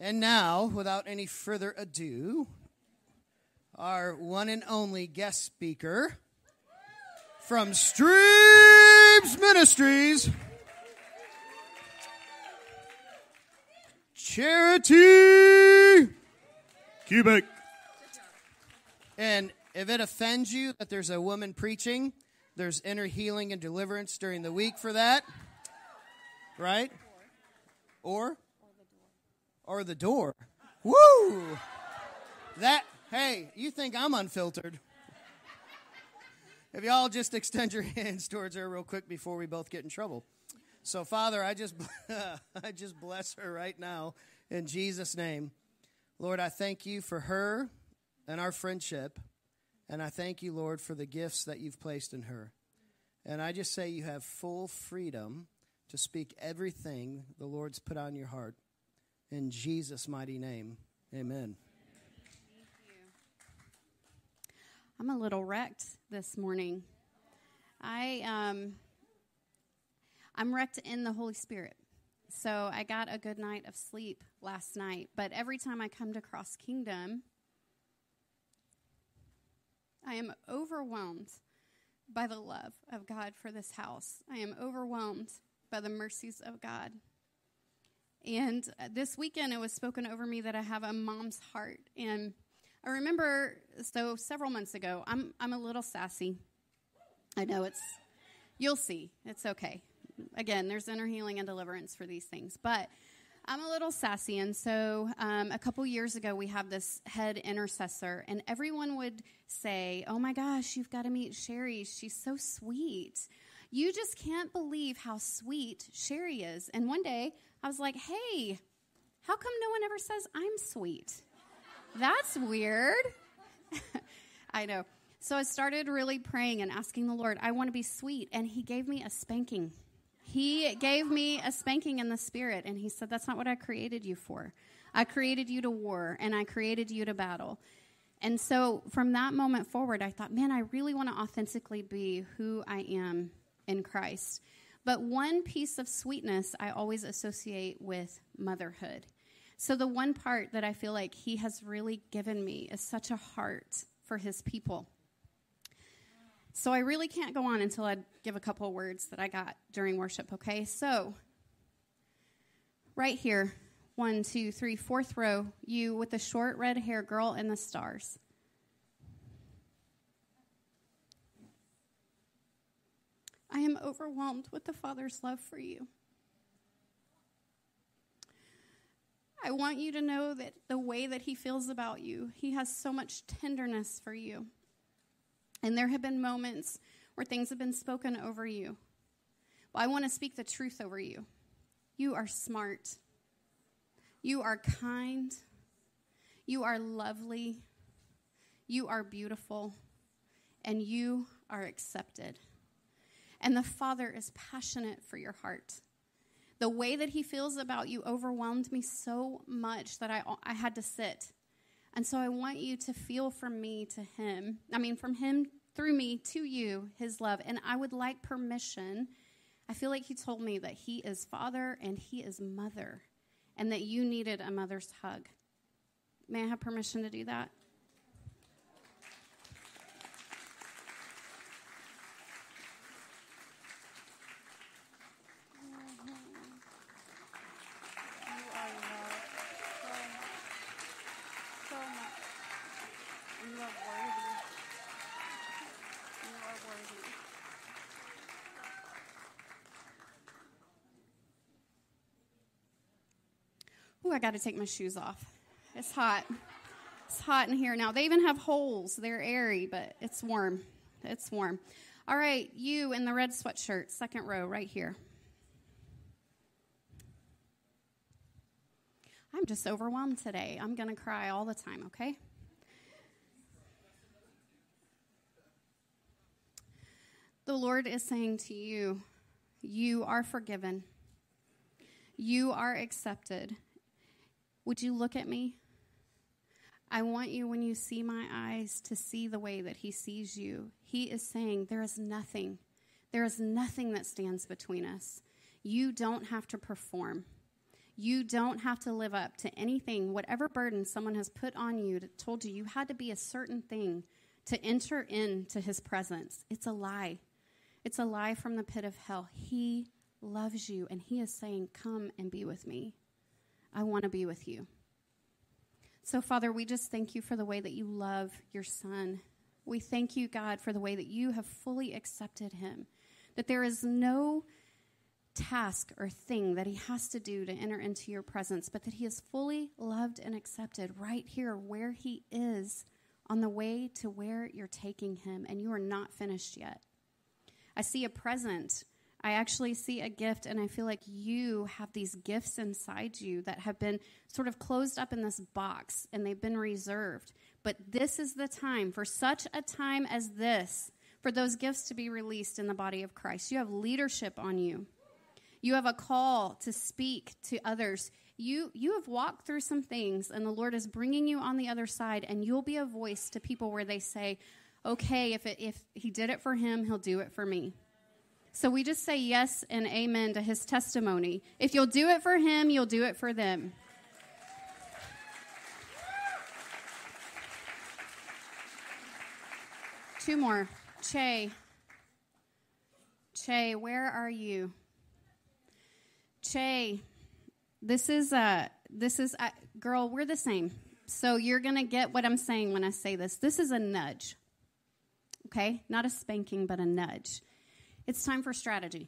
And now, without any further ado, our one and only guest speaker from Streams Ministries, Chariti Kupiec. And if it offends you that there's a woman preaching, there's inner healing and deliverance during the week for that, right? Or the door. Woo! That, hey, you think I'm unfiltered. If y'all just extend your hands towards her real quick before we both get in trouble. So, Father, I just bless her right now in Jesus' name. Lord, I thank you for her and our friendship, and I thank you, Lord, for the gifts that you've placed in her. And I just say you have full freedom to speak everything the Lord's put on your heart. In Jesus' mighty name, amen. I'm a little wrecked this morning. I'm wrecked in the Holy Spirit. So I got a good night of sleep last night. But every time I come to Cross Kingdom, I am overwhelmed by the love of God for this house. I am overwhelmed by the mercies of God. And this weekend, it was spoken over me that I have a mom's heart. And I remember, so several months ago, I'm a little sassy. I know you'll see. It's okay. Again, there's inner healing and deliverance for these things. But I'm a little sassy. And so a couple years ago, we have this head intercessor. And everyone would say, oh, my gosh, you've got to meet Sherry. She's so sweet. You just can't believe how sweet Sherry is. And one day, I was like, hey, how come no one ever says I'm sweet? That's weird. I know. So I started really praying and asking the Lord, I want to be sweet. And he gave me a spanking. He gave me a spanking in the spirit. And he said, that's not what I created you for. I created you to war, and I created you to battle. And so from that moment forward, I thought, man, I really want to authentically be who I am in Christ. But one piece of sweetness I always associate with motherhood. So the one part that I feel like he has really given me is such a heart for his people. So I really can't go on until I give a couple of words that I got during worship, okay? So right here, 1, 2, 3, 4th row, you with the short red hair girl and the stars. I am overwhelmed with the Father's love for you. I want you to know that the way that he feels about you, he has so much tenderness for you. And there have been moments where things have been spoken over you. Well, I want to speak the truth over you. You are smart. You are kind. You are lovely. You are beautiful. And you are accepted. And the Father is passionate for your heart. The way that he feels about you overwhelmed me so much that I had to sit. And so I want you to feel from me to him. I mean, from him through me to you, his love. And I would like permission. I feel like he told me that he is Father and he is Mother, and that you needed a mother's hug. May I have permission to do that? I got to take my shoes off. It's hot. It's hot in here now. They even have holes. They're airy, but it's warm. It's warm. All right, you in the red sweatshirt, 2nd row right here. I'm just overwhelmed today. I'm going to cry all the time, okay? The Lord is saying to you, you are forgiven. You are accepted. Would you look at me? I want you, when you see my eyes, to see the way that he sees you. He is saying, there is nothing. There is nothing that stands between us. You don't have to perform. You don't have to live up to anything, whatever burden someone has put on you, told you you had to be a certain thing to enter into his presence. It's a lie. It's a lie from the pit of hell. He loves you, and he is saying, come and be with me. I want to be with you. So, Father, we just thank you for the way that you love your son. We thank you, God, for the way that you have fully accepted him, that there is no task or thing that he has to do to enter into your presence, but that he is fully loved and accepted right here where he is on the way to where you're taking him, and you are not finished yet. I see a present. I actually see a gift, and I feel like you have these gifts inside you that have been sort of closed up in this box, and they've been reserved. But this is the time, for such a time as this, for those gifts to be released in the body of Christ. You have leadership on you. You have a call to speak to others. You have walked through some things, and the Lord is bringing you on the other side, and you'll be a voice to people where they say, okay, if he did it for him, he'll do it for me. So we just say yes and amen to his testimony. If you'll do it for him, you'll do it for them. Two more. Che, where are you? Che, this is girl, we're the same. So you're going to get what I'm saying when I say this. This is a nudge. Okay? Not a spanking, but a nudge. It's time for strategy.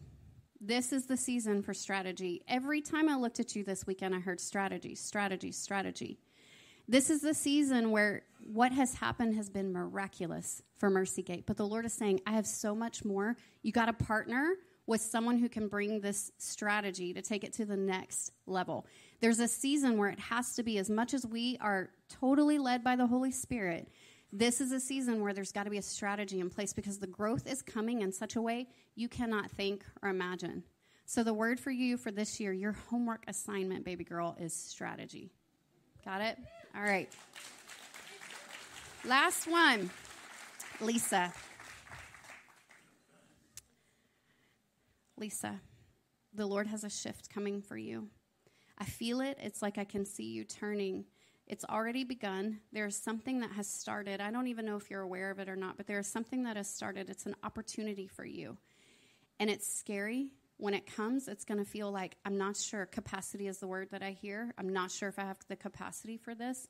This is the season for strategy. Every time I looked at you this weekend, I heard strategy, strategy, strategy. This is the season where what has happened has been miraculous for Mercy Gate. But the Lord is saying, I have so much more. You got to partner with someone who can bring this strategy to take it to the next level. There's a season where it has to be, as much as we are totally led by the Holy Spirit, this is a season where there's got to be a strategy in place, because the growth is coming in such a way you cannot think or imagine. So the word for you for this year, your homework assignment, baby girl, is strategy. Got it? All right. Last one, Lisa. Lisa, the Lord has a shift coming for you. I feel it. It's like I can see you turning. It's already begun. There's something that has started. I don't even know if you're aware of it or not, but there is something that has started. It's an opportunity for you. And it's scary. When it comes, it's going to feel like, I'm not sure. Capacity is the word that I hear. I'm not sure if I have the capacity for this.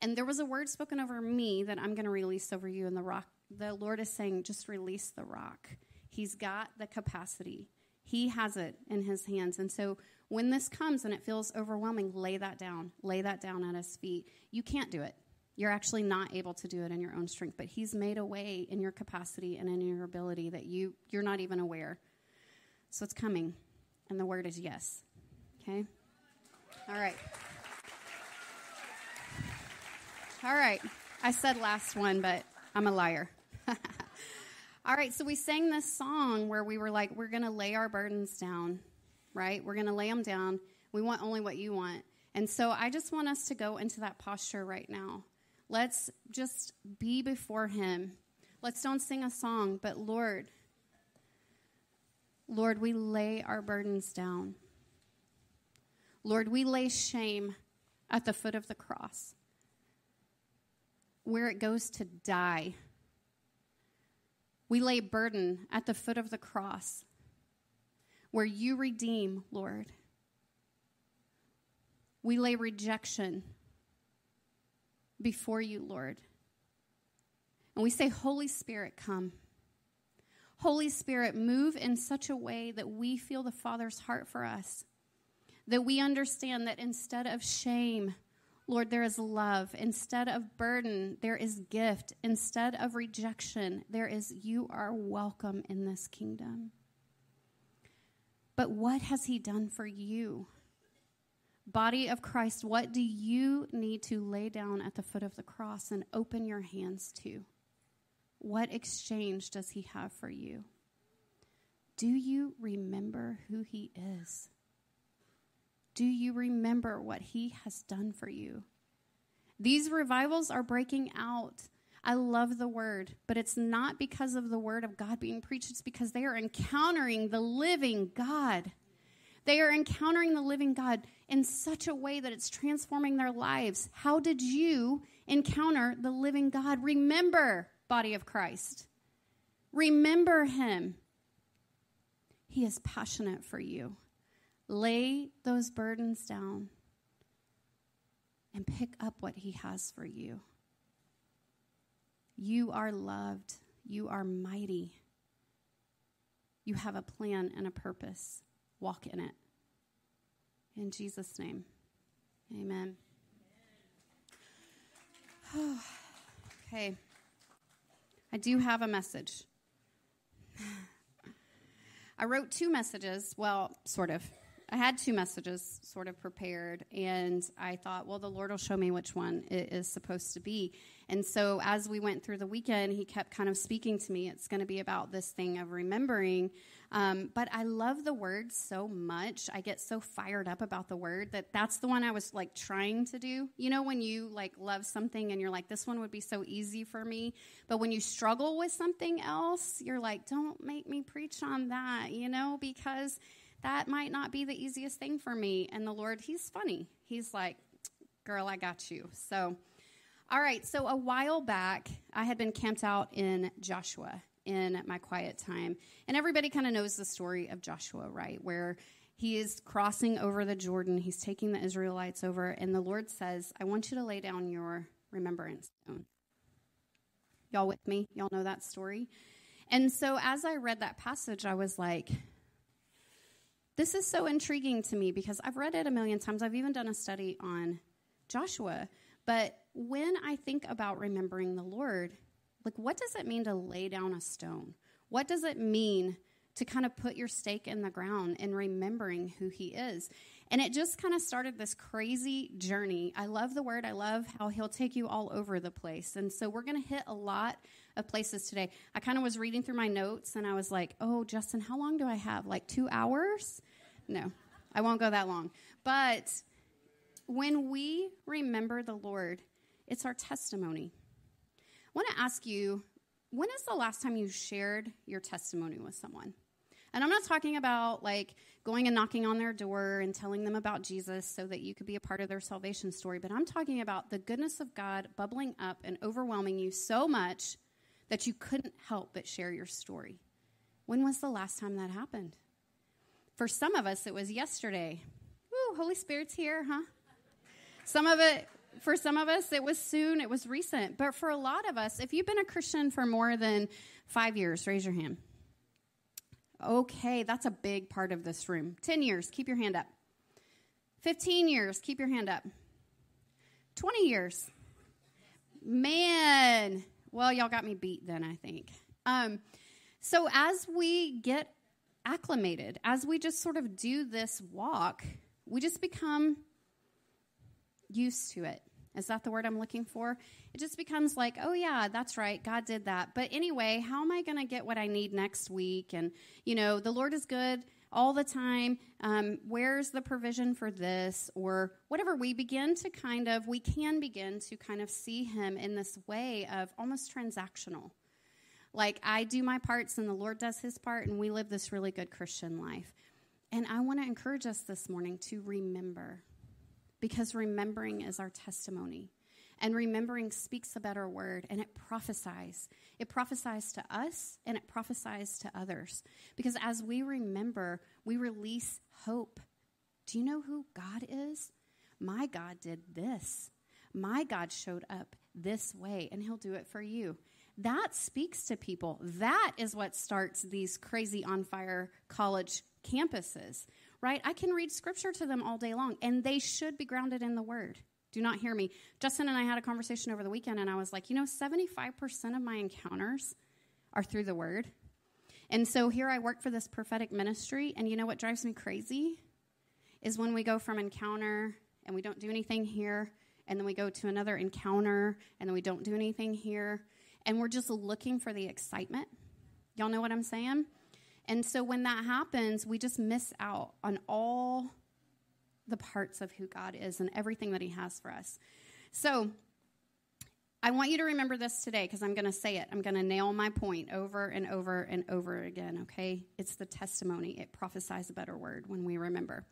And there was a word spoken over me that I'm going to release over you in the rock. The Lord is saying, just release the rock. He's got the capacity. He has it in his hands. And so when this comes and it feels overwhelming, lay that down. Lay that down at his feet. You can't do it. You're actually not able to do it in your own strength, but he's made a way in your capacity and in your ability that you're not even aware. So it's coming, and the word is yes. Okay? All right. All right. I said last one, but I'm a liar. All right, so we sang this song where we were like, we're going to lay our burdens down, right? We're going to lay them down. We want only what you want. And so I just want us to go into that posture right now. Let's just be before him. Let's don't sing a song, but Lord, we lay our burdens down. Lord, we lay shame at the foot of the cross, where it goes to die. We lay burden at the foot of the cross, where you redeem, Lord. We lay rejection before you, Lord. And we say, Holy Spirit, come. Holy Spirit, move in such a way that we feel the Father's heart for us, that we understand that instead of shame, Lord, there is love. Instead of burden, there is gift. Instead of rejection, there is you are welcome in this kingdom. But what has he done for you? Body of Christ, what do you need to lay down at the foot of the cross and open your hands to? What exchange does he have for you? Do you remember who he is? Do you remember what he has done for you? These revivals are breaking out. I love the word, but it's not because of the word of God being preached. It's because they are encountering the living God. They are encountering the living God in such a way that it's transforming their lives. How did you encounter the living God? Remember, body of Christ. Remember him. He is passionate for you. Lay those burdens down and pick up what he has for you. You are loved. You are mighty. You have a plan and a purpose. Walk in it. In Jesus' name, amen. Oh, okay. I do have a message. I wrote two messages. Well, sort of. I had two messages sort of prepared, and I thought, well, the Lord will show me which one it is supposed to be. And so as we went through the weekend, he kept kind of speaking to me. It's going to be about this thing of remembering. But I love the word so much. I get so fired up about the word that that's the one I was, like, trying to do. You know when you, like, love something and you're like, this one would be so easy for me. But when you struggle with something else, you're like, don't make me preach on that, you know, because that might not be the easiest thing for me. And the Lord, he's funny. He's like, girl, I got you. So, all right. So a while back, I had been camped out in Joshua in my quiet time. And everybody kind of knows the story of Joshua, right? Where he is crossing over the Jordan. He's taking the Israelites over. And the Lord says, I want you to lay down your remembrance stone. Y'all with me? Y'all know that story? And so as I read that passage, I was like, this is so intriguing to me because I've read it a million times. I've even done a study on Joshua. But when I think about remembering the Lord, like, what does it mean to lay down a stone? What does it mean to kind of put your stake in the ground and remembering who he is? And it just kind of started this crazy journey. I love the word. I love how he'll take you all over the place. And so we're going to hit a lot of places today. I kind of was reading through my notes, and I was like, oh, Justin, how long do I have? Like 2 hours? No, I won't go that long. But when we remember the Lord, it's our testimony. I want to ask you, when is the last time you shared your testimony with someone? And I'm not talking about, like, going and knocking on their door and telling them about Jesus so that you could be a part of their salvation story. But I'm talking about the goodness of God bubbling up and overwhelming you so much that you couldn't help but share your story. When was the last time that happened? For some of us, it was yesterday. Woo, Holy Spirit's here, huh? For some of us, it was soon, it was recent. But for a lot of us, if you've been a Christian for more than 5 years, raise your hand. Okay, that's a big part of this room. 10 years, keep your hand up. 15 years, keep your hand up. 20 years. Man. Well, y'all got me beat then, I think. So as we get acclimated, as we just sort of do this walk, we just become used to it. Is that the word I'm looking for? It just becomes like, oh, yeah, that's right. God did that. But anyway, how am I going to get what I need next week? And, you know, the Lord is good all the time. Where's the provision for this? Or whatever. We can begin to kind of see him in this way of almost transactional. Like, I do my parts and the Lord does his part, and we live this really good Christian life. And I want to encourage us this morning to remember, because remembering is our testimony. And remembering speaks a better word, and it prophesies. It prophesies to us, and it prophesies to others. Because as we remember, we release hope. Do you know who God is? My God did this. My God showed up this way, and he'll do it for you. That speaks to people. That is what starts these crazy on-fire college campuses, right? I can read scripture to them all day long, and they should be grounded in the word. Do not hear me. Justin and I had a conversation over the weekend, and I was like, 75% of my encounters are through the word. And so here I work for this prophetic ministry, and you know what drives me crazy is when we go from encounter, and we don't do anything here, and then we go to another encounter, and then we don't do anything here, and we're just looking for the excitement. Y'all know what I'm saying? And so when that happens, we just miss out on all the parts of who God is and everything that he has for us. So I want you to remember this today because I'm going to say it. I'm going to nail my point over and over and over again, okay? It's the testimony. It prophesies a better word when we remember.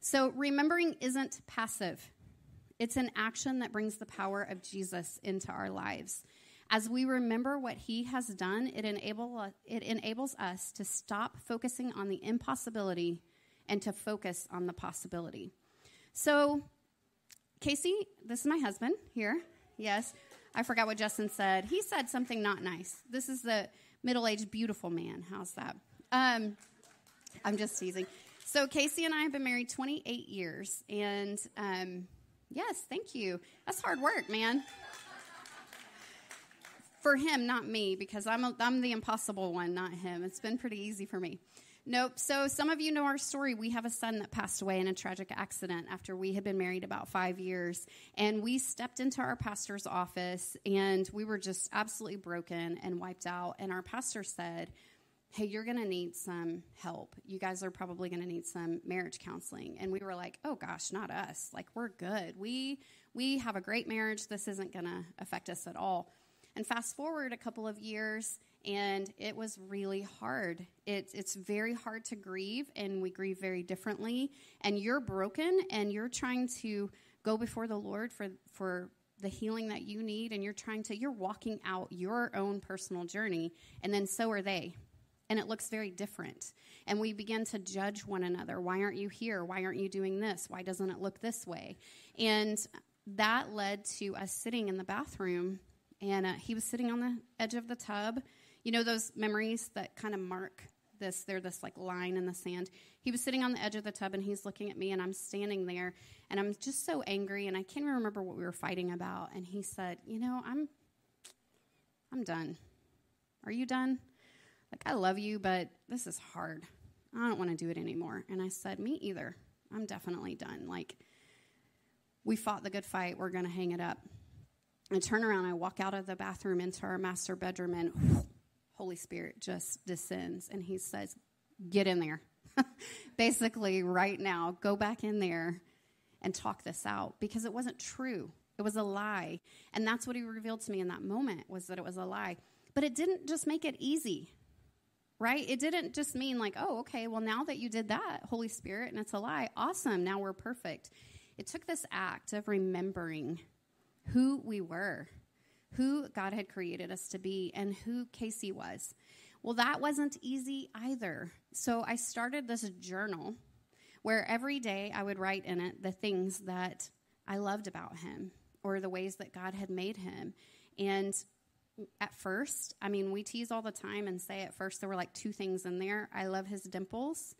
So remembering isn't passive. It's an action that brings the power of Jesus into our lives. As we remember what he has done, it enables us to stop focusing on the impossibility and to focus on the possibility. So, Casey, this is my husband here. Yes, I forgot what Justin said. He said something not nice. This is the middle-aged, beautiful man. How's that? I'm just teasing. So Casey and I have been married 28 years, and yes, thank you. That's hard work, man. For him, not me, because I'm the impossible one, not him. It's been pretty easy for me. Nope. So some of you know our story. We have a son that passed away in a tragic accident after we had been married about 5 years. And we stepped into our pastor's office, and we were just absolutely broken and wiped out. And our pastor said, hey, you're going to need some help. You guys are probably going to need some marriage counseling. And we were like, oh, gosh, not us. Like, we're good. We have a great marriage. This isn't going to affect us at all. And fast forward a couple of years, and it was really hard. It's very hard to grieve, and we grieve very differently. And you're broken, and you're trying to go before the Lord for the healing that you need, and you're walking out your own personal journey, and then so are they. And it looks very different. And we begin to judge one another. Why aren't you here? Why aren't you doing this? Why doesn't it look this way? And that led to us sitting in the bathroom, and he was sitting on the edge of the tub. You know those memories that kind of mark this, they're this like line in the sand. He was sitting on the edge of the tub, and he's looking at me, and I'm standing there, and I'm just so angry, and I can't even remember what we were fighting about. And he said, you know, I'm done. Are you done? Like, I love you, but this is hard. I don't want to do it anymore. And I said, me either. I'm definitely done. Like, we fought the good fight. We're going to hang it up. I turn around. I walk out of the bathroom into our master bedroom, and Holy Spirit just descends, and he says, get in there. Basically, right now, go back in there and talk this out, because it wasn't true. It was a lie, and that's what he revealed to me in that moment, was that it was a lie. But it didn't just make it easy, right? It didn't just mean like, oh, okay, well, now that you did that, Holy Spirit, and it's a lie, awesome, now we're perfect. It took this act of remembering who we were, who God had created us to be, and who Casey was. Well, that wasn't easy either. So I started this journal where every day I would write in it the things that I loved about him or the ways that God had made him. And at first, I mean, we tease all the time and say at first there were like two things in there. I love his dimples.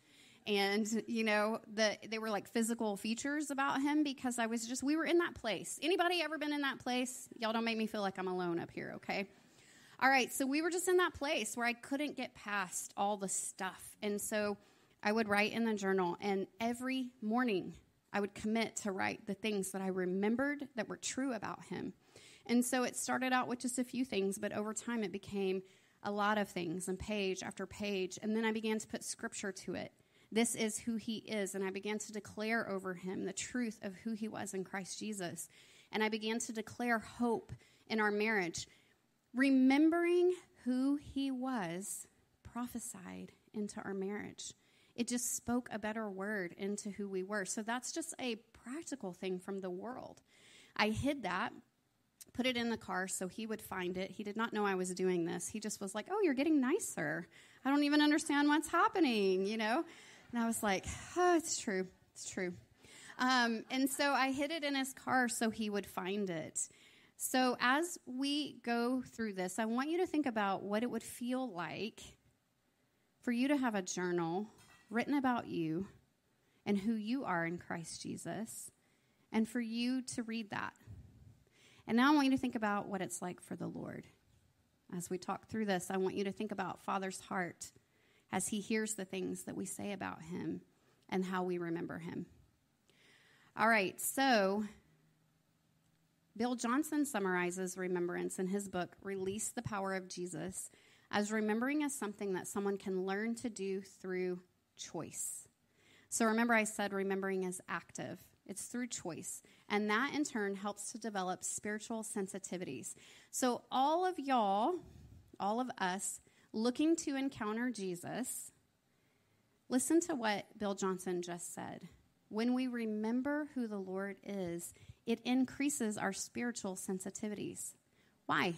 And, you know, they were like physical features about him, because we were in that place. Anybody ever been in that place? Y'all don't make me feel like I'm alone up here, okay? All right, so we were just in that place where I couldn't get past all the stuff. And so I would write in the journal, and every morning I would commit to write the things that I remembered that were true about him. And so it started out with just a few things, but over time it became a lot of things, and page after page. And then I began to put scripture to it. This is who he is, and I began to declare over him the truth of who he was in Christ Jesus, and I began to declare hope in our marriage. Remembering who he was prophesied into our marriage. It just spoke a better word into who we were. So that's just a practical thing from the world. I hid that, put it in the car so he would find it. He did not know I was doing this. He just was like, oh, you're getting nicer. I don't even understand what's happening, you know? And I was like, oh, it's true. It's true. And so I hid it in his car so he would find it. So as we go through this, I want you to think about what it would feel like for you to have a journal written about you and who you are in Christ Jesus, and for you to read that. And now I want you to think about what it's like for the Lord. As we talk through this, I want you to think about Father's heart as he hears the things that we say about him and how we remember him. All right, so Bill Johnson summarizes remembrance in his book, Release the Power of Jesus, as remembering as something that someone can learn to do through choice. So remember I said remembering is active. It's through choice. And that, in turn, helps to develop spiritual sensitivities. So all of y'all, all of us, looking to encounter Jesus, listen to what Bill Johnson just said. When we remember who the Lord is, it increases our spiritual sensitivities. Why?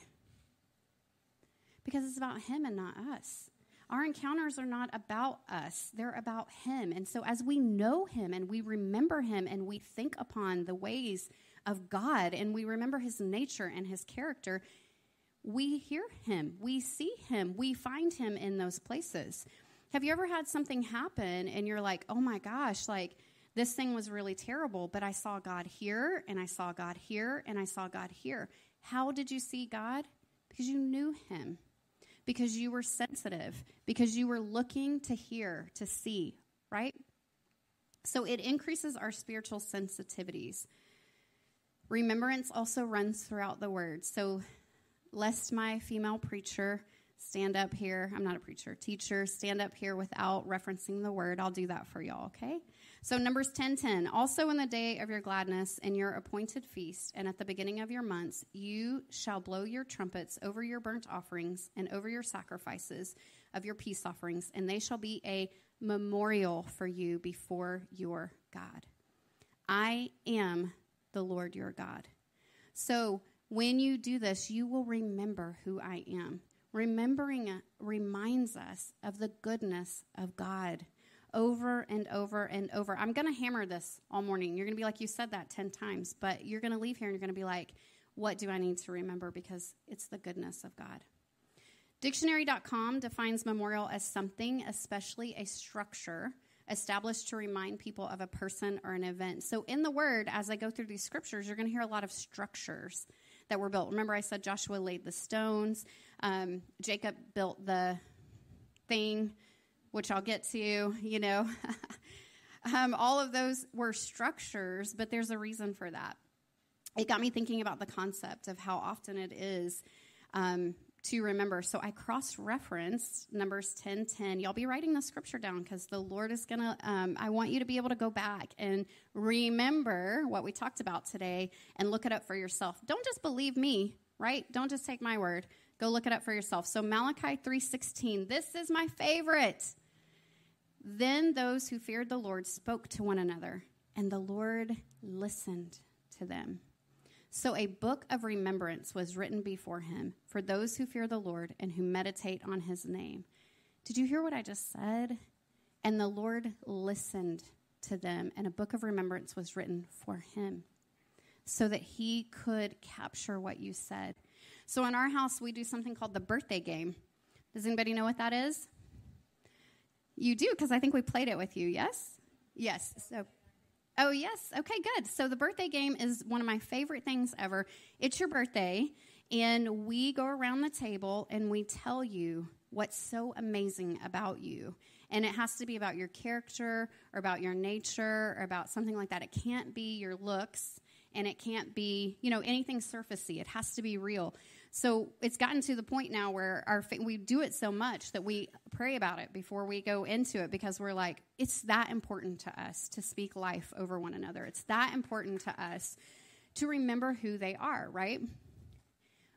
Because it's about him and not us. Our encounters are not about us. They're about him. And so as we know him and we remember him and we think upon the ways of God and we remember his nature and his character, we hear him. We see him. We find him in those places. Have you ever had something happen and you're like, oh my gosh, like this thing was really terrible, but I saw God here and I saw God here and I saw God here. How did you see God? Because you knew him. Because you were sensitive, because you were looking to hear, to see, right? So it increases our spiritual sensitivities. Remembrance also runs throughout the word. So lest my female preacher stand up here, I'm not a preacher, teacher, stand up here without referencing the word, I'll do that for y'all, okay? So Numbers 10:10, also in the day of your gladness and your appointed feast, and at the beginning of your months, you shall blow your trumpets over your burnt offerings and over your sacrifices of your peace offerings, and they shall be a memorial for you before your God. I am the Lord your God. So when you do this, you will remember who I am. Remembering reminds us of the goodness of God. Over and over and over. I'm going to hammer this all morning. You're going to be like, you said that 10 times, but you're going to leave here and you're going to be like, what do I need to remember? Because it's the goodness of God. Dictionary.com defines memorial as something, especially a structure, established to remind people of a person or an event. So in the word, as I go through these scriptures, you're going to hear a lot of structures that were built. Remember I said Joshua laid the stones. Jacob built the thing, which I'll get to, you know. All of those were structures, but there's a reason for that. It got me thinking about the concept of how often it is to remember. So I cross-referenced Numbers 10:10. Y'all be writing the scripture down because the Lord is going to, I want you to be able to go back and remember what we talked about today and look it up for yourself. Don't just believe me, right? Don't just take my word. Go look it up for yourself. So Malachi 3:16, this is my favorite. Then those who feared the Lord spoke to one another, and the Lord listened to them. So a book of remembrance was written before him for those who fear the Lord and who meditate on his name. Did you hear what I just said? And the Lord listened to them, and a book of remembrance was written for him so that he could capture what you said. So in our house, we do something called the birthday game. Does anybody know what that is? You do, because I think we played it with you, yes? Yes. So, oh, yes. Okay, good. So the birthday game is one of my favorite things ever. It's your birthday, and we go around the table, and we tell you what's so amazing about you. And it has to be about your character or about your nature or about something like that. It can't be your looks, and it can't be, you know, anything surfacey. It has to be real. So it's gotten to the point now where we do it so much that we pray about it before we go into it because we're like, it's that important to us to speak life over one another. It's that important to us to remember who they are, right?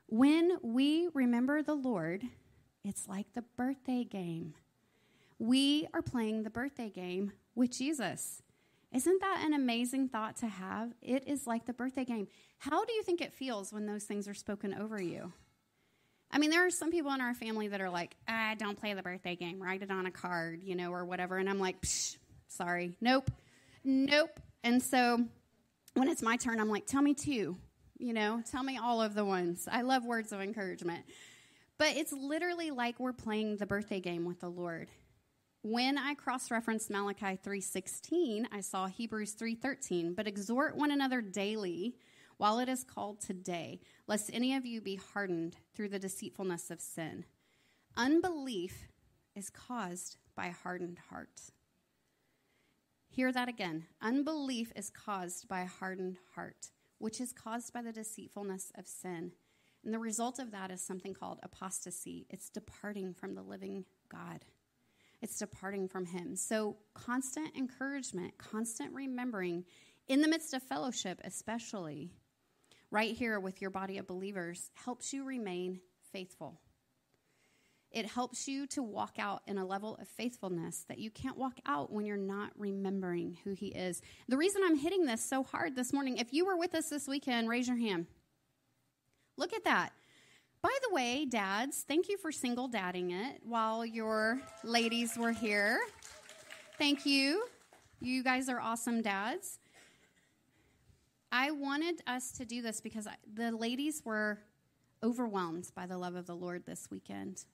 When we remember the Lord, it's like the birthday game. We are playing the birthday game with Jesus. Isn't that an amazing thought to have? It is like the birthday game. How do you think it feels when those things are spoken over you? I mean, there are some people in our family that are like, I don't play the birthday game. Write it on a card, you know, or whatever. And I'm like, psh, sorry. Nope. And so when it's my turn, I'm like, tell me two, you know, tell me all of the ones. I love words of encouragement. But it's literally like we're playing the birthday game with the Lord. When I cross-referenced Malachi 3:16, I saw Hebrews 3:13, but exhort one another daily while it is called today, lest any of you be hardened through the deceitfulness of sin. Unbelief is caused by a hardened heart. Hear that again. Unbelief is caused by a hardened heart, which is caused by the deceitfulness of sin. And the result of that is something called apostasy. It's departing from the living God. It's departing from him. So constant encouragement, constant remembering in the midst of fellowship especially, right here with your body of believers, helps you remain faithful. It helps you to walk out in a level of faithfulness that you can't walk out when you're not remembering who he is. The reason I'm hitting this so hard this morning, if you were with us this weekend, raise your hand. Look at that. By the way, dads, thank you for single dadding it while your ladies were here. Thank you. You guys are awesome dads. I wanted us to do this because the ladies were overwhelmed by the love of the Lord this weekend.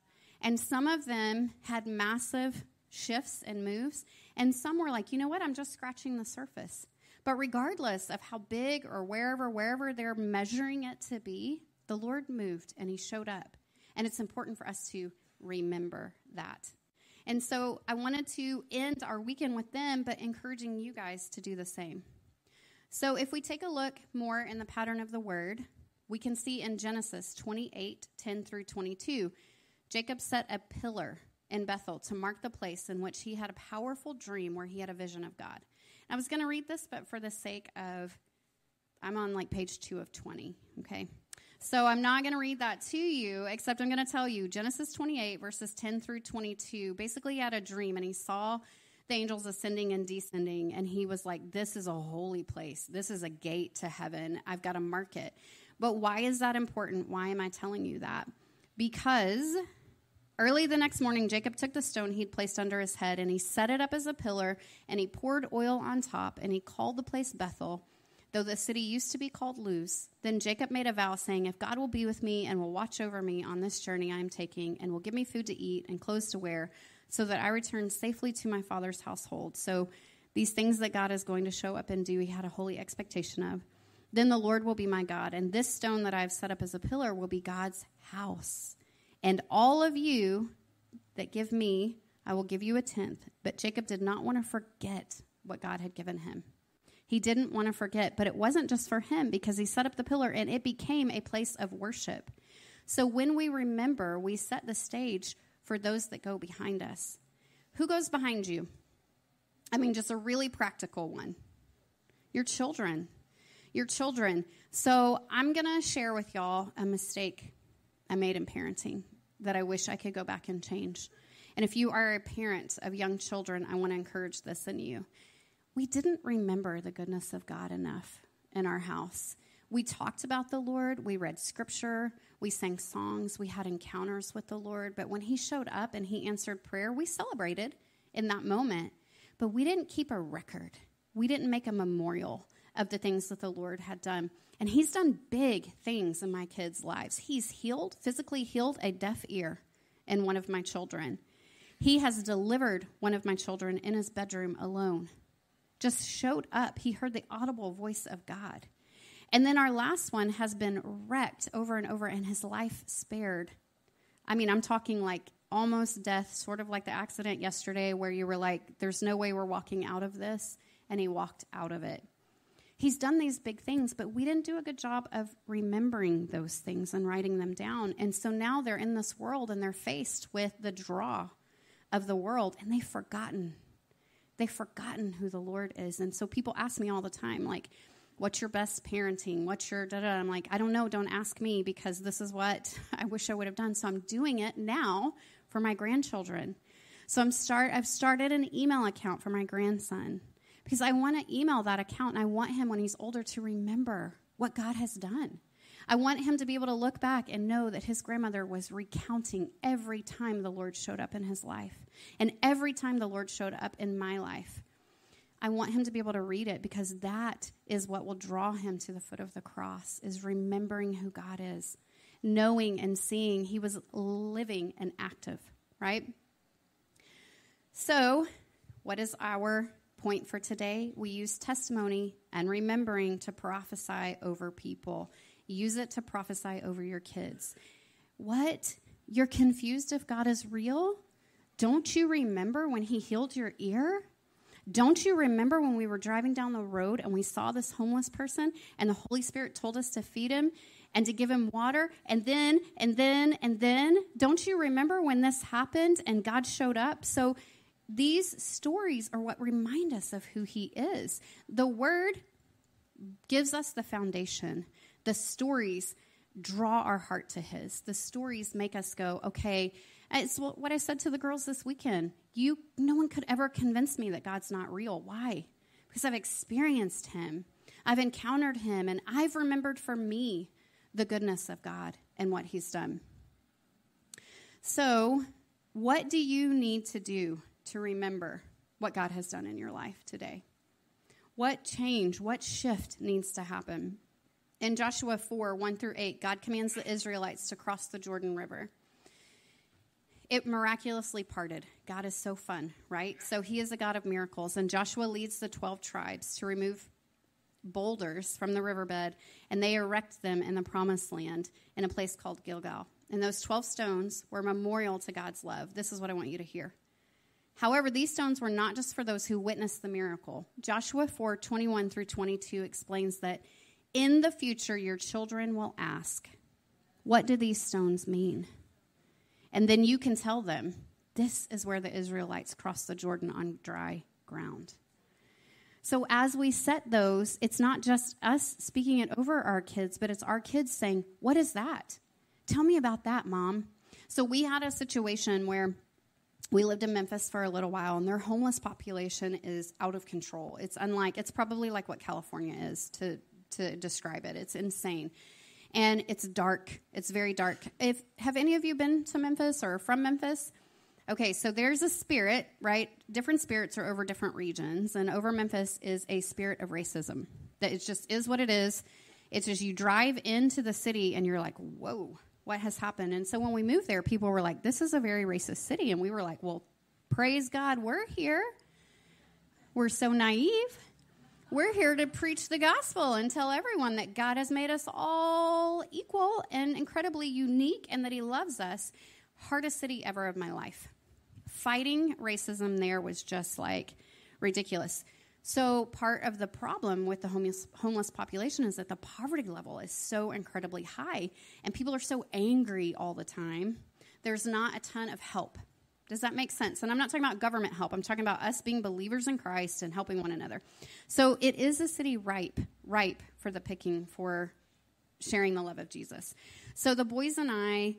And some of them had massive shifts and moves. And some were like, you know what, I'm just scratching the surface. But regardless of how big or wherever they're measuring it to be, the Lord moved and he showed up. And it's important for us to remember that. And so I wanted to end our weekend with them, but encouraging you guys to do the same. So if we take a look more in the pattern of the word, we can see in Genesis 28:10-22, Jacob set a pillar in Bethel to mark the place in which he had a powerful dream where he had a vision of God. I was going to read this, but for the sake of, I'm on like page 2 of 20, okay? So I'm not going to read that to you, except I'm going to tell you Genesis 28:10-22, basically he had a dream and he saw the angels ascending and descending, and he was like, this is a holy place. This is a gate to heaven. I've got to mark it. But why is that important? Why am I telling you that? Because early the next morning, Jacob took the stone he'd placed under his head, and he set it up as a pillar, and he poured oil on top, and he called the place Bethel, though the city used to be called Luz. Then Jacob made a vow, saying, if God will be with me and will watch over me on this journey I am taking, and will give me food to eat and clothes to wear, so that I return safely to my father's household. So these things that God is going to show up and do, he had a holy expectation of. Then the Lord will be my God, and this stone that I've set up as a pillar will be God's house. And all of you that give me, I will give you a tenth. But Jacob did not want to forget what God had given him. He didn't want to forget, but it wasn't just for him, because he set up the pillar, and it became a place of worship. So when we remember, we set the stage for those that go behind us. Who goes behind you? I mean, just a really practical one. Your children. Your children. So I'm going to share with y'all a mistake I made in parenting that I wish I could go back and change. And if you are a parent of young children, I want to encourage this in you. We didn't remember the goodness of God enough in our house. We talked about the Lord. We read scripture. We sang songs. We had encounters with the Lord. But when he showed up and he answered prayer, we celebrated in that moment. But we didn't keep a record. We didn't make a memorial of the things that the Lord had done. And he's done big things in my kids' lives. He's healed, physically healed a deaf ear in one of my children. He has delivered one of my children in his bedroom alone. Just showed up. He heard the audible voice of God. And then our last one has been wrecked over and over, and his life spared. I mean, I'm talking like almost death, sort of like the accident yesterday where you were like, there's no way we're walking out of this, and he walked out of it. He's done these big things, but we didn't do a good job of remembering those things and writing them down. And so now they're in this world, and they're faced with the draw of the world, and they've forgotten. They've forgotten who the Lord is. And so people ask me all the time, like, what's your best parenting? What's your da-da? I'm like, I don't know. Don't ask me, because this is what I wish I would have done. So I'm doing it now for my grandchildren. So I've started an email account for my grandson, because I want to email that account, and I want him when he's older to remember what God has done. I want him to be able to look back and know that his grandmother was recounting every time the Lord showed up in his life and every time the Lord showed up in my life. I want him to be able to read it, because that is what will draw him to the foot of the cross, is remembering who God is, knowing and seeing he was living and active, right? So what is our point for today? We use testimony and remembering to prophesy over people. Use it to prophesy over your kids. What? You're confused if God is real? Don't you remember when he healed your ear? Don't you remember when we were driving down the road and we saw this homeless person and the Holy Spirit told us to feed him and to give him water? And then, don't you remember when this happened and God showed up? So these stories are what remind us of who he is. The word gives us the foundation. The stories draw our heart to his. The stories make us go, okay, it's what I said to the girls this weekend. No one could ever convince me that God's not real. Why? Because I've experienced him. I've encountered him, and I've remembered for me the goodness of God and what he's done. So what do you need to do to remember what God has done in your life today? What change, what shift needs to happen? In Joshua 4, 1-8, God commands the Israelites to cross the Jordan River. It miraculously parted. God is so fun, right? So he is a God of miracles, and Joshua leads the 12 tribes to remove boulders from the riverbed, and they erect them in the promised land in a place called Gilgal. And those 12 stones were a memorial to God's love. This is what I want you to hear. However, these stones were not just for those who witnessed the miracle. Joshua 4:21-22 explains that in the future, your children will ask, what do these stones mean? And then you can tell them, this is where the Israelites crossed the Jordan on dry ground. So as we set those, it's not just us speaking it over our kids, but it's our kids saying, what is that? Tell me about that, Mom. So we had a situation where we lived in Memphis for a little while, and their homeless population is out of control. It's probably like what California is to describe it. It's insane. And it's dark. It's very dark. Have any of you been to Memphis or from Memphis? Okay, so there's a spirit, right? Different spirits are over different regions, and over Memphis is a spirit of racism. That it just is what it is. It's just you drive into the city, and you're like, whoa, what has happened? And so when we moved there, people were like, this is a very racist city. And we were like, well, praise God, we're here. We're so naive. We're here to preach the gospel and tell everyone that God has made us all equal and incredibly unique and that he loves us. Hardest city ever of my life. Fighting racism there was just like ridiculous. So part of the problem with the homeless population is that the poverty level is so incredibly high and people are so angry all the time. There's not a ton of help. Does that make sense? And I'm not talking about government help. I'm talking about us being believers in Christ and helping one another. So it is a city ripe for the picking, for sharing the love of Jesus. So the boys and I,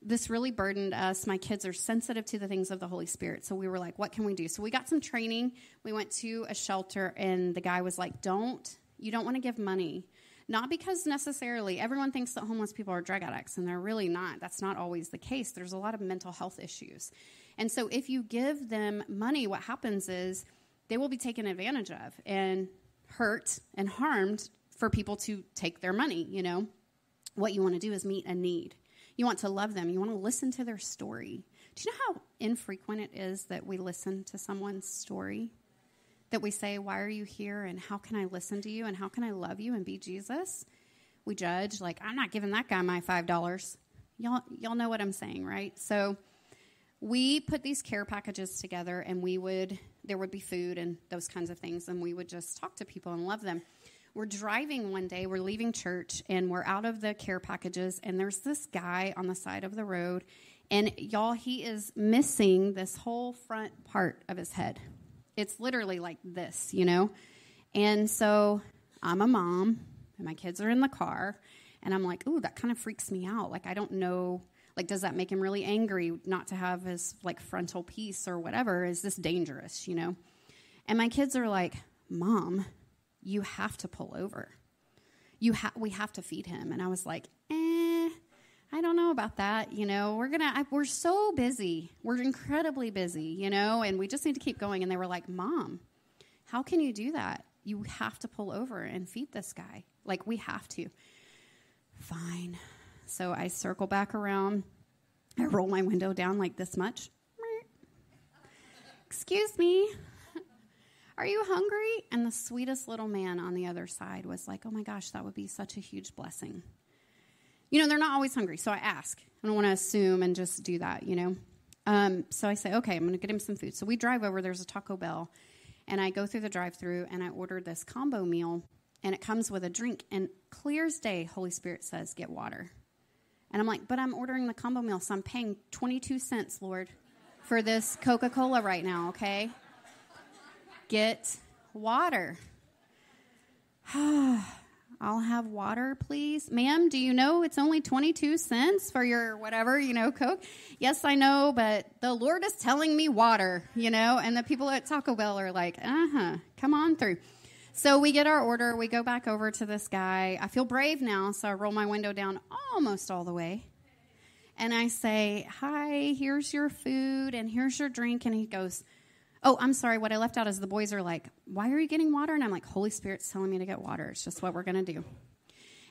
this really burdened us. My kids are sensitive to the things of the Holy Spirit. So we were like, what can we do? So we got some training. We went to a shelter, and the guy was like, you don't want to give money. Not because necessarily everyone thinks that homeless people are drug addicts, and they're really not. That's not always the case. There's a lot of mental health issues. And so if you give them money, what happens is they will be taken advantage of and hurt and harmed for people to take their money, you know. What you want to do is meet a need. You want to love them. You want to listen to their story. Do you know how infrequent it is that we listen to someone's story? That we say, why are you here, and how can I listen to you, and how can I love you and be Jesus? We judge, like, I'm not giving that guy my $5. Y'all know what I'm saying, right? So we put these care packages together, and there would be food and those kinds of things, and we would just talk to people and love them. We're driving one day, we're leaving church, and we're out of the care packages, and there's this guy on the side of the road, and y'all, he is missing this whole front part of his head. It's literally like this, you know? And so I'm a mom, and my kids are in the car, and I'm like, ooh, that kind of freaks me out. Like, I don't know, like, does that make him really angry not to have his, like, frontal piece or whatever? Is this dangerous, you know? And my kids are like, Mom, you have to pull over. We have to feed him. And I was like, I don't know about that, you know, we're so busy, we're incredibly busy, you know, and we just need to keep going. And they were like, Mom, how can you do that? You have to pull over and feed this guy. Like, we have to. Fine. So I circle back around, I roll my window down like this much. Excuse me, are you hungry? And the sweetest little man on the other side was like, oh my gosh, that would be such a huge blessing. You know, they're not always hungry, so I ask. I don't want to assume and just do that, you know. So I say, okay, I'm going to get him some food. So we drive over. There's a Taco Bell, and I go through the drive-thru, and I order this combo meal, and it comes with a drink. And clear as day, Holy Spirit says, get water. And I'm like, but I'm ordering the combo meal, so I'm paying 22 cents, Lord, for this Coca-Cola right now, okay? Get water. I'll have water, please. Ma'am, do you know it's only 22 cents for your whatever, Coke? Yes, I know, but the Lord is telling me water, And the people at Taco Bell are like, come on through. So we get our order. We go back over to this guy. I feel brave now, so I roll my window down almost all the way. And I say, hi, here's your food, and here's your drink. And he goes, oh, I'm sorry, what I left out is the boys are like, why are you getting water? And I'm like, Holy Spirit's telling me to get water. It's just what we're going to do.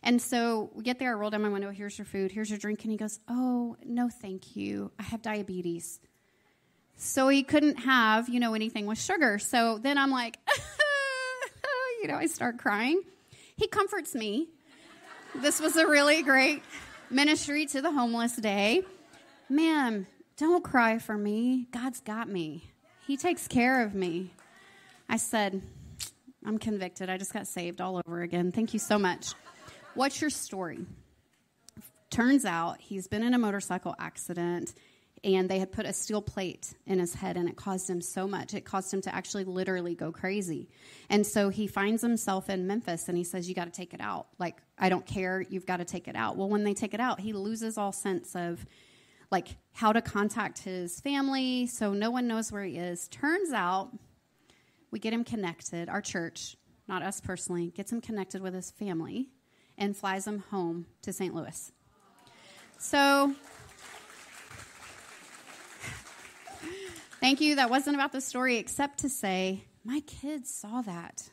And so we get there, I roll down my window, here's your food, here's your drink. And he goes, oh, no, thank you. I have diabetes. So he couldn't have, anything with sugar. So then I'm like, I start crying. He comforts me. This was a really great ministry to the homeless day. Ma'am, don't cry for me. God's got me. He takes care of me. I said, I'm convicted. I just got saved all over again. Thank you so much. What's your story? Turns out he's been in a motorcycle accident, and they had put a steel plate in his head, and it caused him so much. It caused him to actually literally go crazy. And so he finds himself in Memphis, and he says, you got to take it out. Like, I don't care. You've got to take it out. Well, when they take it out, he loses all sense of how to contact his family, so no one knows where he is. Turns out, we get him connected, our church, not us personally, gets him connected with his family and flies him home to St. Louis. So, thank you. That wasn't about the story, except to say, my kids saw that.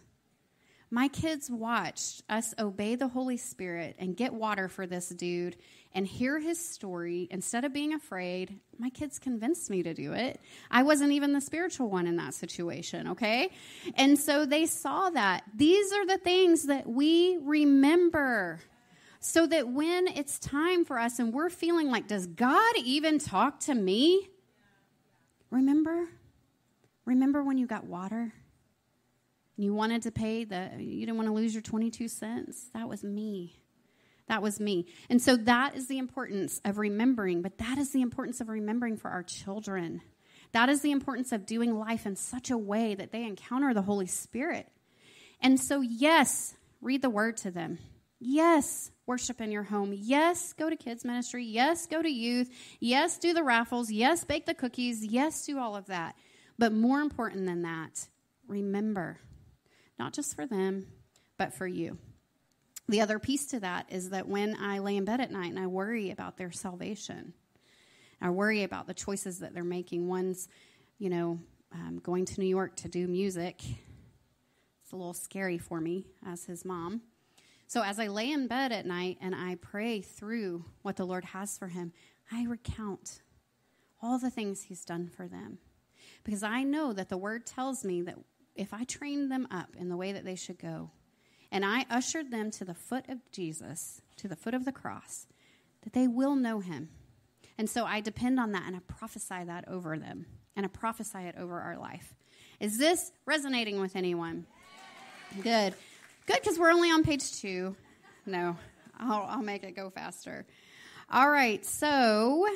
My kids watched us obey the Holy Spirit and get water for this dude and hear his story. Instead of being afraid, my kids convinced me to do it. I wasn't even the spiritual one in that situation, okay? And so they saw that. These are the things that we remember so that when it's time for us and we're feeling like, does God even talk to me? Remember? Remember when you got water? You wanted to pay you didn't want to lose your 22 cents. That was me. That was me. And so that is the importance of remembering, but that is the importance of remembering for our children. That is the importance of doing life in such a way that they encounter the Holy Spirit. And so, yes, read the word to them. Yes, worship in your home. Yes, go to kids ministry. Yes, go to youth. Yes, do the raffles. Yes, bake the cookies. Yes, do all of that. But more important than that, remember. Not just for them, but for you. The other piece to that is that when I lay in bed at night and I worry about their salvation, I worry about the choices that they're making. One's, going to New York to do music. It's a little scary for me as his mom. So as I lay in bed at night and I pray through what the Lord has for him, I recount all the things he's done for them. Because I know that the word tells me that if I trained them up in the way that they should go, and I ushered them to the foot of Jesus, to the foot of the cross, that they will know him. And so I depend on that, and I prophesy that over them, and I prophesy it over our life. Is this resonating with anyone? Good. Good, because we're only on page 2. No, I'll make it go faster. All right, so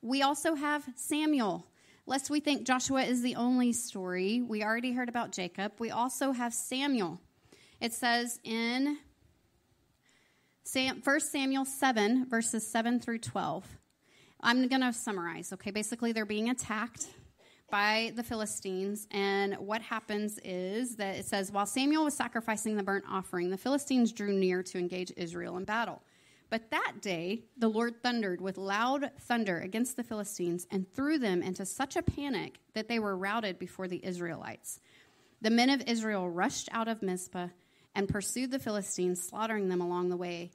we also have Samuel. Lest we think Joshua is the only story. We already heard about Jacob. We also have Samuel. It says in 1 Samuel 7, verses 7 through 12. I'm going to summarize, okay? Basically, they're being attacked by the Philistines, and what happens is that it says, while Samuel was sacrificing the burnt offering, the Philistines drew near to engage Israel in battle. But that day, the Lord thundered with loud thunder against the Philistines and threw them into such a panic that they were routed before the Israelites. The men of Israel rushed out of Mizpah and pursued the Philistines, slaughtering them along the way.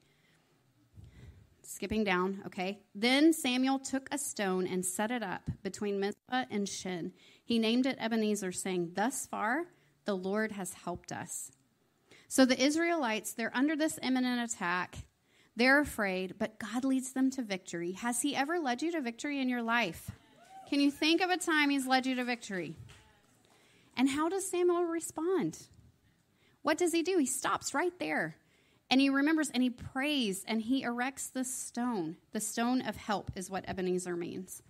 Skipping down, okay. Then Samuel took a stone and set it up between Mizpah and Shin. He named it Ebenezer, saying, thus far, the Lord has helped us. So the Israelites, they're under this imminent attack. They're afraid, but God leads them to victory. Has he ever led you to victory in your life? Can you think of a time he's led you to victory? And how does Samuel respond? What does he do? He stops right there, and he remembers, and he prays, and he erects this stone. The stone of help is what Ebenezer means.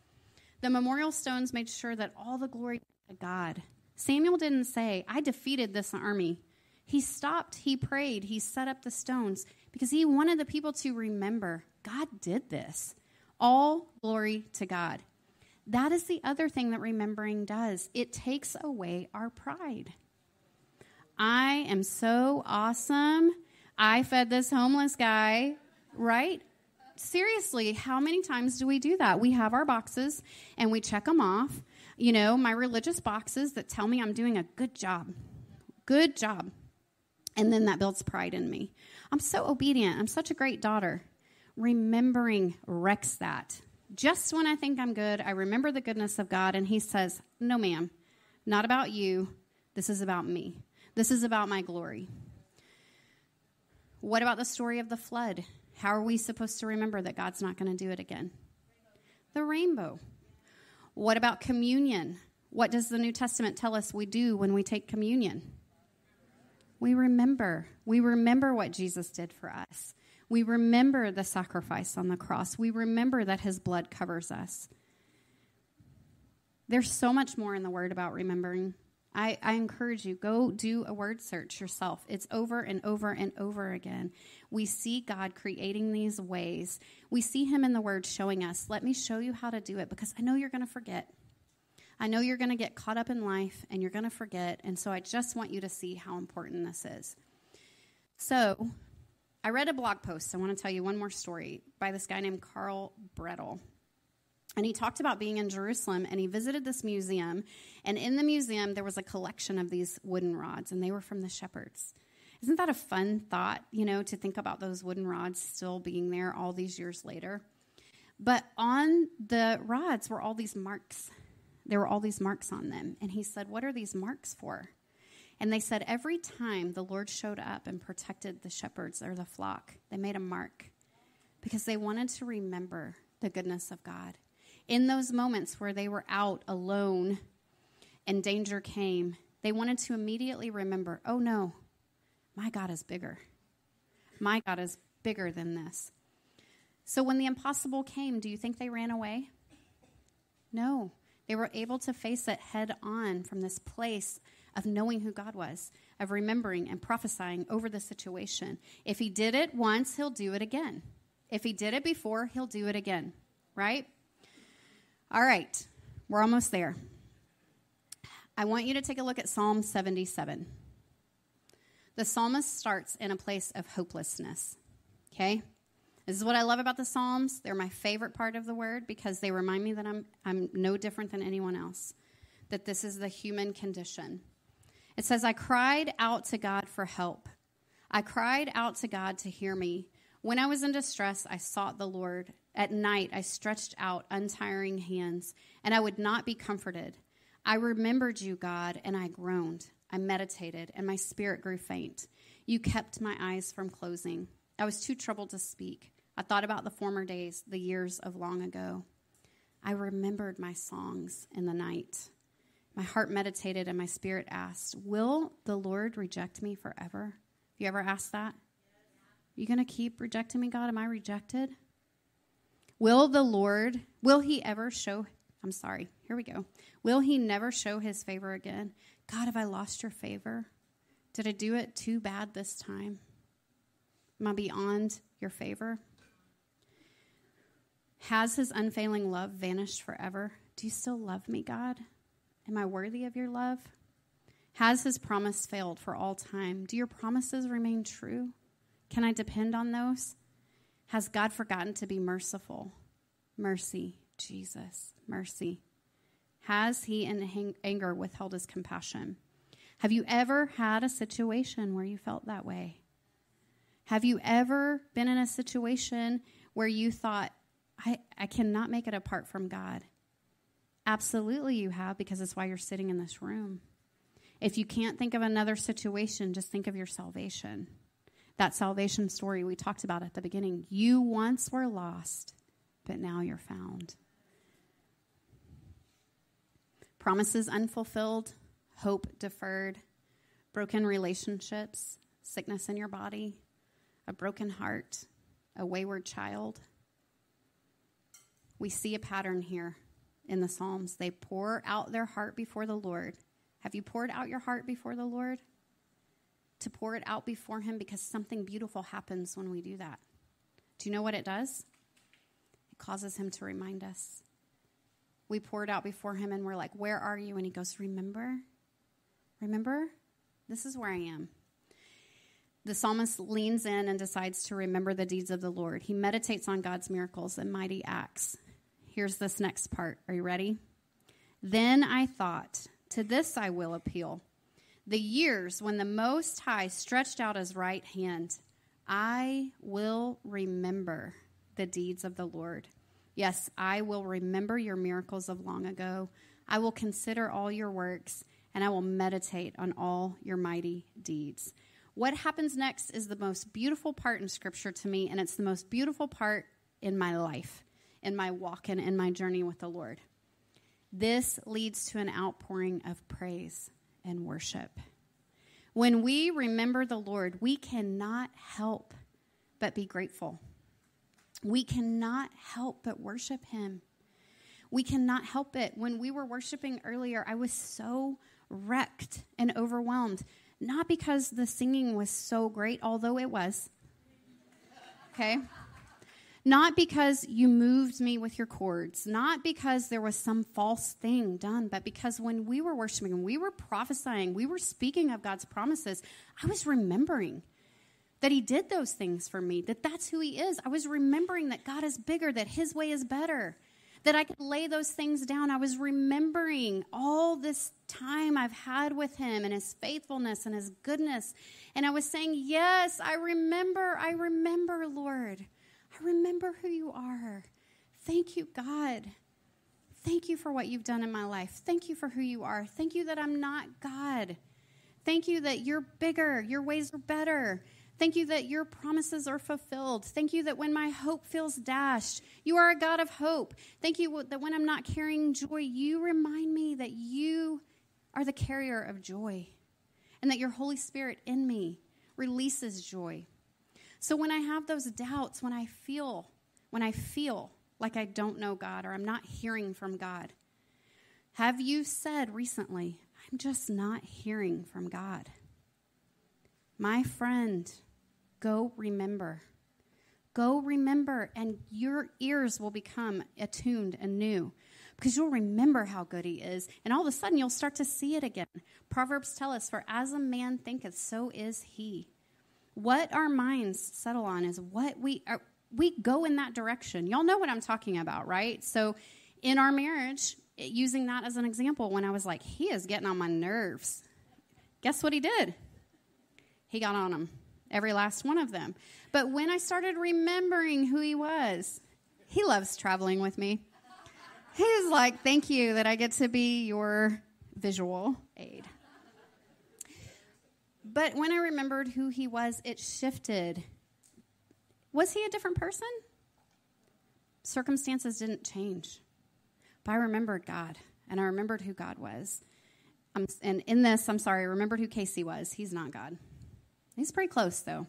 The memorial stones made sure that all the glory to God. Samuel didn't say, I defeated this army. He stopped, he prayed, he set up the stones because he wanted the people to remember God did this. All glory to God. That is the other thing that remembering does. It takes away our pride. I am so awesome. I fed this homeless guy, right? Seriously, how many times do we do that? We have our boxes and we check them off. You know, my religious boxes that tell me I'm doing a good job. Good job. And then that builds pride in me. I'm so obedient. I'm such a great daughter. Remembering wrecks that. Just when I think I'm good, I remember the goodness of God, and he says, no, ma'am, not about you. This is about me. This is about my glory. What about the story of the flood? How are we supposed to remember that God's not going to do it again? The rainbow. What about communion? What does the New Testament tell us we do when we take communion? We remember. We remember what Jesus did for us. We remember the sacrifice on the cross. We remember that his blood covers us. There's so much more in the Word about remembering. I encourage you, go do a word search yourself. It's over and over and over again. We see God creating these ways. We see him in the Word showing us, let me show you how to do it because I know you're going to forget. I know you're going to get caught up in life and you're going to forget, and so I just want you to see how important this is. So I read a blog post. I want to tell you one more story by this guy named Carl Brettel. And he talked about being in Jerusalem, and he visited this museum. And in the museum, there was a collection of these wooden rods, and they were from the shepherds. Isn't that a fun thought, you know, to think about those wooden rods still being there all these years later? But on the rods were all these marks. There were all these marks on them. And he said, what are these marks for? And they said every time the Lord showed up and protected the shepherds or the flock, they made a mark because they wanted to remember the goodness of God. In those moments where they were out alone and danger came, they wanted to immediately remember, oh no, my God is bigger. My God is bigger than this. So when the impossible came, do you think they ran away? No. They were able to face it head on from this place of knowing who God was, of remembering and prophesying over the situation. If he did it once, he'll do it again. If he did it before, he'll do it again, right? All right, we're almost there. I want you to take a look at Psalm 77. The psalmist starts in a place of hopelessness, okay? This is what I love about the Psalms. They're my favorite part of the Word because they remind me that I'm no different than anyone else, that this is the human condition. It says, I cried out to God for help. I cried out to God to hear me. When I was in distress, I sought the Lord. At night, I stretched out untiring hands, and I would not be comforted. I remembered you, God, and I groaned. I meditated, and my spirit grew faint. You kept my eyes from closing. I was too troubled to speak. I thought about the former days, the years of long ago. I remembered my songs in the night. My heart meditated, and my spirit asked, will the Lord reject me forever? You ever asked that? You going to keep rejecting me, God? Am I rejected? Will he never show his favor again? God, have I lost your favor? Did I do it too bad this time? Am I beyond your favor? Has his unfailing love vanished forever? Do you still love me, God? Am I worthy of your love? Has his promise failed for all time? Do your promises remain true? Can I depend on those? Has God forgotten to be merciful? Mercy, Jesus, mercy. Has he in anger withheld his compassion? Have you ever had a situation where you felt that way? Have you ever been in a situation where you thought, I cannot make it apart from God? Absolutely you have, because it's why you're sitting in this room. If you can't think of another situation, just think of your salvation. That salvation story we talked about at the beginning. You once were lost, but now you're found. Promises unfulfilled, hope deferred, broken relationships, sickness in your body, a broken heart, a wayward child. We see a pattern here in the Psalms. They pour out their heart before the Lord. Have you poured out your heart before the Lord? to pour it out before him, because something beautiful happens when we do that. Do you know what it does? It causes him to remind us. We pour it out before him, and we're like, where are you? And he goes, remember, this is where I am. The psalmist leans in and decides to remember the deeds of the Lord. He meditates on God's miracles and mighty acts. Here's this next part. Are you ready? Then I thought, to this I will appeal. The years when the Most High stretched out his right hand, I will remember the deeds of the Lord. Yes, I will remember your miracles of long ago. I will consider all your works, and I will meditate on all your mighty deeds. What happens next is the most beautiful part in Scripture to me, and it's the most beautiful part in my life, in my walk, and in my journey with the Lord. This leads to an outpouring of praise and worship. When we remember the Lord, we cannot help but be grateful. We cannot help but worship him. We cannot help it. When we were worshiping earlier, I was so wrecked and overwhelmed, not because the singing was so great, although it was, okay? Not because you moved me with your chords, not because there was some false thing done, but because when we were worshiping and we were prophesying, we were speaking of God's promises, I was remembering that he did those things for me, that that's who he is. I was remembering that God is bigger, that his way is better, that I could lay those things down. I was remembering all this time I've had with him and his faithfulness and his goodness. And I was saying, yes, I remember, Lord. I remember who you are. Thank you, God. Thank you for what you've done in my life. Thank you for who you are. Thank you that I'm not God. Thank you that you're bigger, your ways are better. Thank you that your promises are fulfilled. Thank you that when my hope feels dashed, you are a God of hope. Thank you that when I'm not carrying joy, you remind me that you are the carrier of joy and that your Holy Spirit in me releases joy. So when I have those doubts, when I feel like I don't know God or I'm not hearing from God, have you said recently, I'm just not hearing from God? My friend, go remember. Go remember, and your ears will become attuned anew because you'll remember how good he is, and all of a sudden you'll start to see it again. Proverbs tell us, for as a man thinketh, so is he. What our minds settle on is what we go in that direction. Y'all know what I'm talking about, right? So in our marriage, using that as an example, when I was like, he is getting on my nerves, guess what he did? He got on them, every last one of them. But when I started remembering who he was, he loves traveling with me. He's like, thank you that I get to be your visual aid. But when I remembered who he was, it shifted. Was he a different person? Circumstances didn't change. But I remembered God, and I remembered who God was. I remembered who Casey was. He's not God. He's pretty close, though.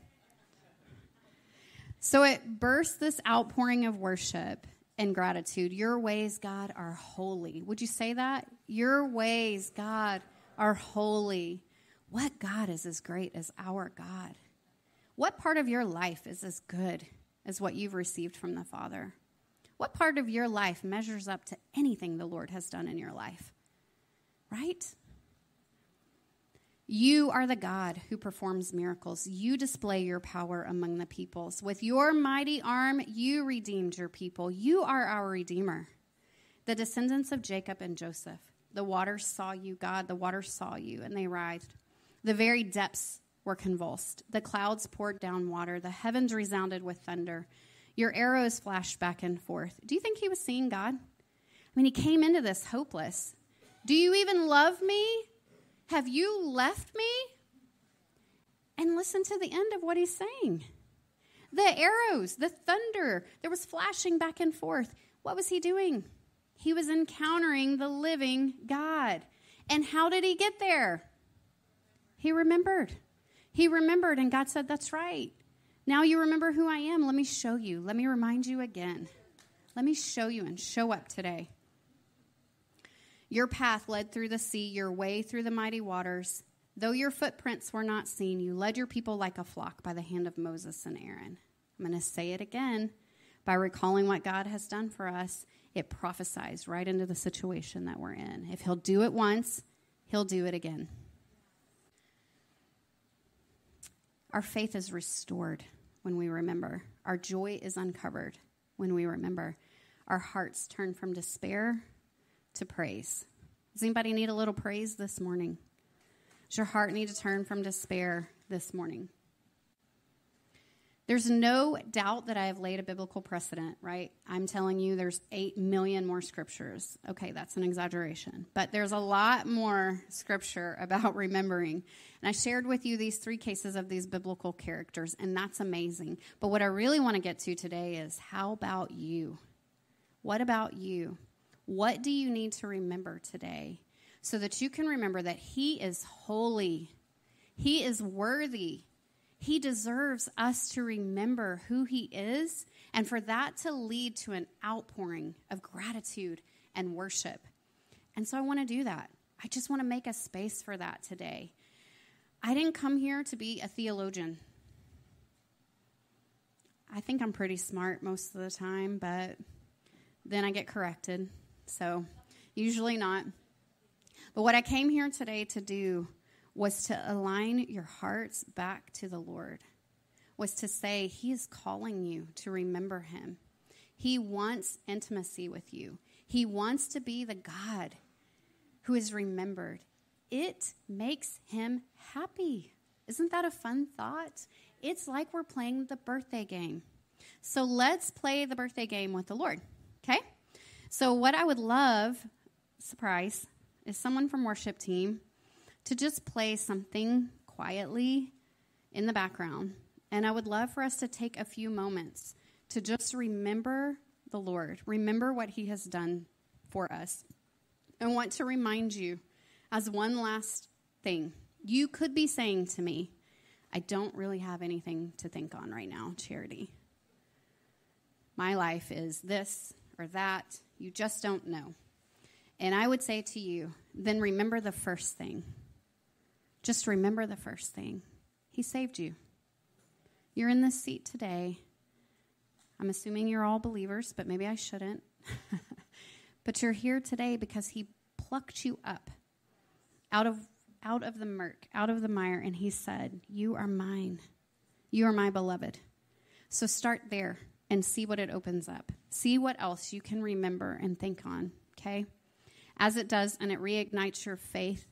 So it bursts this outpouring of worship and gratitude. Your ways, God, are holy. Would you say that? Your ways, God, are holy. What God is as great as our God? What part of your life is as good as what you've received from the Father? What part of your life measures up to anything the Lord has done in your life? Right? You are the God who performs miracles. You display your power among the peoples. With your mighty arm, you redeemed your people. You are our Redeemer. The descendants of Jacob and Joseph, the waters saw you, God. The waters saw you, and they writhed. The very depths were convulsed. The clouds poured down water. The heavens resounded with thunder. Your arrows flashed back and forth. Do you think he was seeing God? I mean, he came into this hopeless. Do you even love me? Have you left me? And listen to the end of what he's saying. The arrows, the thunder, there was flashing back and forth. What was he doing? He was encountering the living God. And how did he get there? He remembered. He remembered, and God said, that's right. Now you remember who I am. Let me show you. Let me remind you again. Let me show you and show up today. Your path led through the sea, your way through the mighty waters. Though your footprints were not seen, you led your people like a flock by the hand of Moses and Aaron. I'm going to say it again. By recalling what God has done for us, it prophesies right into the situation that we're in. If he'll do it once, he'll do it again. Our faith is restored when we remember. Our joy is uncovered when we remember. Our hearts turn from despair to praise. Does anybody need a little praise this morning? Does your heart need to turn from despair this morning? There's no doubt that I have laid a biblical precedent, right? I'm telling you there's 8 million more scriptures. Okay, that's an exaggeration. But there's a lot more scripture about remembering. And I shared with you these 3 cases of these biblical characters, and that's amazing. But what I really want to get to today is, how about you? What about you? What do you need to remember today so that you can remember that he is holy, he is worthy, he deserves us to remember who he is, and for that to lead to an outpouring of gratitude and worship. And so I want to do that. I just want to make a space for that today. I didn't come here to be a theologian. I think I'm pretty smart most of the time, but then I get corrected, so usually not. But what I came here today to do was to align your hearts back to the Lord, was to say he is calling you to remember him. He wants intimacy with you. He wants to be the God who is remembered. It makes him happy. Isn't that a fun thought? It's like we're playing the birthday game. So let's play the birthday game with the Lord, okay? So what I would love, surprise, is someone from worship team to just play something quietly in the background. And I would love for us to take a few moments to just remember the Lord, remember what he has done for us. I want to remind you, as one last thing, you could be saying to me, I don't really have anything to think on right now, Charity. My life is this or that. You just don't know. And I would say to you, then remember the first thing. Just remember the first thing. He saved you. You're in this seat today. I'm assuming you're all believers, but maybe I shouldn't. But you're here today because he plucked you up out of the murk, out of the mire, and he said, you are mine. You are my beloved. So start there and see what it opens up. See what else you can remember and think on, okay? As it does, and it reignites your faith,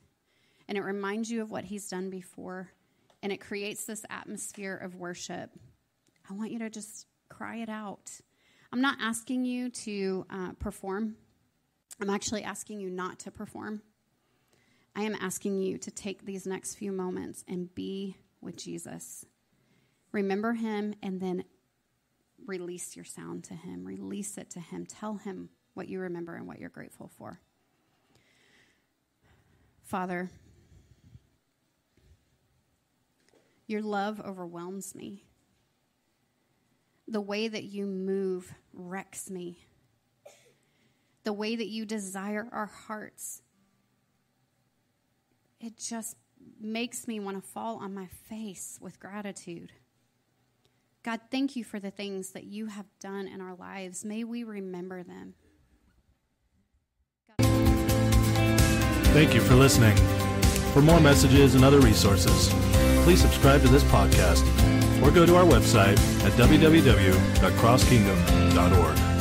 and it reminds you of what he's done before, and it creates this atmosphere of worship. I want you to just cry it out. I'm not asking you to perform. I'm actually asking you not to perform. I am asking you to take these next few moments and be with Jesus. Remember him, and then release your sound to him. Release it to him. Tell him what you remember and what you're grateful for. Father, your love overwhelms me. The way that you move wrecks me. The way that you desire our hearts, it just makes me want to fall on my face with gratitude. God, thank you for the things that you have done in our lives. May we remember them. Thank you for listening. For more messages and other resources, please subscribe to this podcast or go to our website at www.crosskingdom.org.